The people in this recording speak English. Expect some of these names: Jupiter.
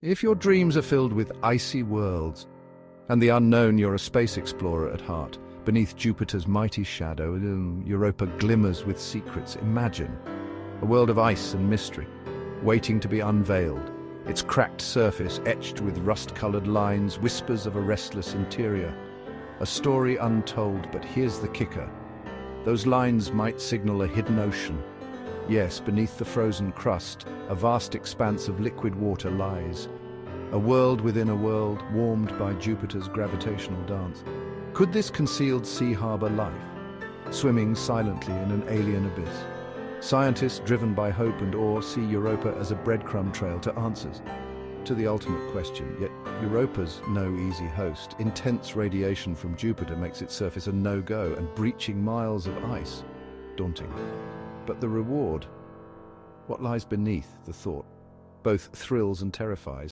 If your dreams are filled with icy worlds and the unknown, you're a space explorer at heart. Beneath Jupiter's mighty shadow, Europa glimmers with secrets. Imagine a world of ice and mystery, waiting to be unveiled. Its cracked surface, etched with rust-colored lines, whispers of a restless interior. A story untold, but here's the kicker. Those lines might signal a hidden ocean. Yes, beneath the frozen crust, a vast expanse of liquid water lies. A world within a world, warmed by Jupiter's gravitational dance. Could this concealed sea harbor life, swimming silently in an alien abyss? Scientists, driven by hope and awe, see Europa as a breadcrumb trail to answers to the ultimate question. Yet Europa's no easy host. Intense radiation from Jupiter makes its surface a no-go, and breaching miles of ice, daunting. But the reward, what lies beneath the thought, both thrills and terrifies.